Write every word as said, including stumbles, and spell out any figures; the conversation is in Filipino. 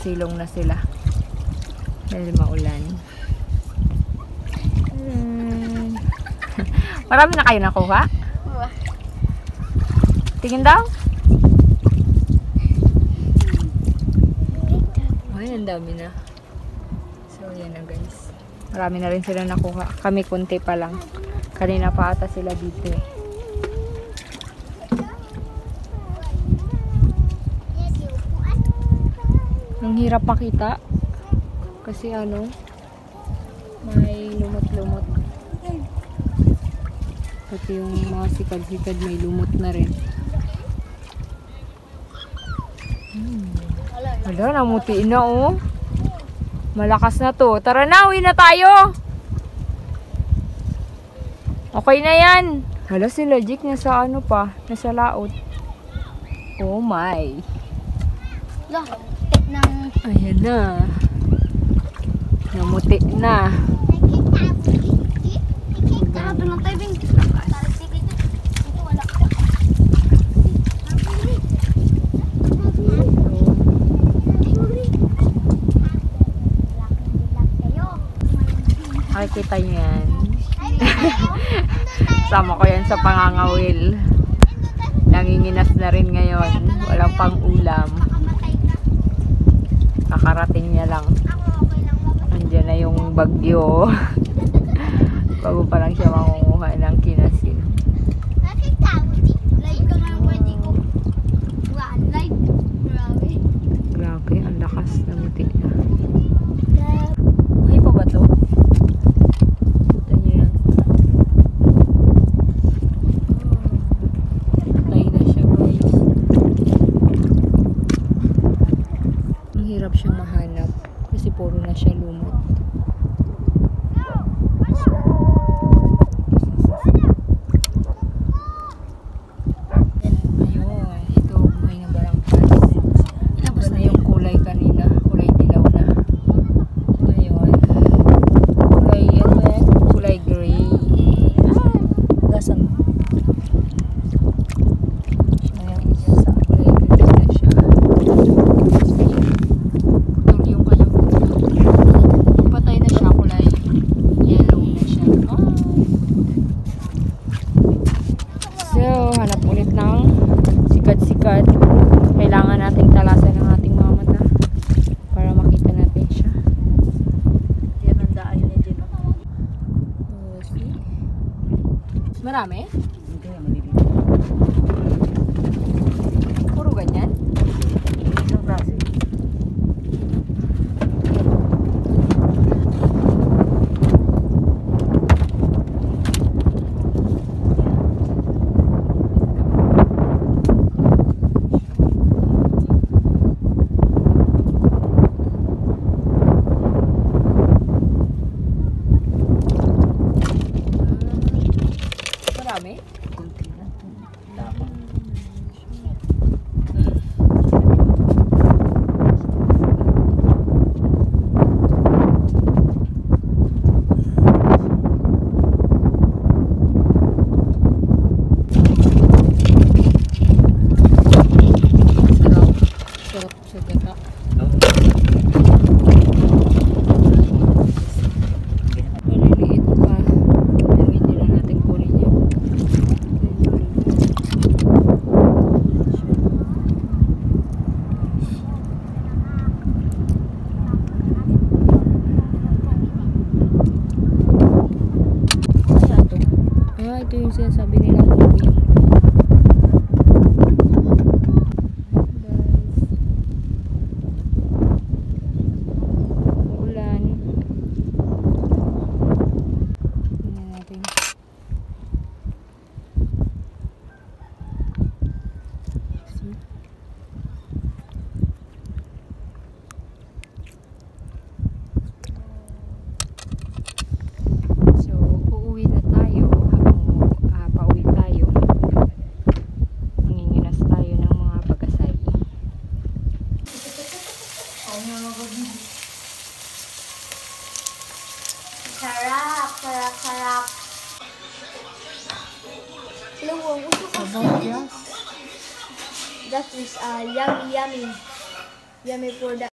Silong na sila dahil maulan. Marami na kayo nakuha? Tingin daw? Ay, ang dami na. So, yan na guys. Marami na rin sila nakuha. Kami kunti pa lang. Kanina pa ata sila dito eh. Ang hirap makita kasi ano may lumot-lumot pati yung mga sikad-sikad may lumot na rin. hmm. Wala, namutiin na oh, malakas na to. Tara na, uwi na tayo. Okay na yan. Hala, si Logic nasa ano pa, nasa laot. Oh my, ayan na, namuti na. Ay, kita yan. Sama ko yan sa pangangawil. Nanginginas na rin ngayon, walang pang ulam. Nakarating niya lang. Andiyan na yung bagyo. Bago pa lang siya mangunguha ng kinasin. Grabe, ang lakas na muti na. Buhay pa ba ito? Kita niyo yan. Patay na siya guys. Ang hirap siya mahanap kasi puro na siya lumot. Ayun, ito buhay ng barangkas. Tapos na yung kulay kanina, kulay dilaw na. Ayun, kulay yellow, kulay gray. Gasan. Marami? Hindi naman dito. Puro ganyan? Isang klase. Hasil sabirin aku ini. Bulan. Ini natin. See? Sarap, sarap, sarap. Luwang uso ko. That is uh, yummy, yummy. Yummy product.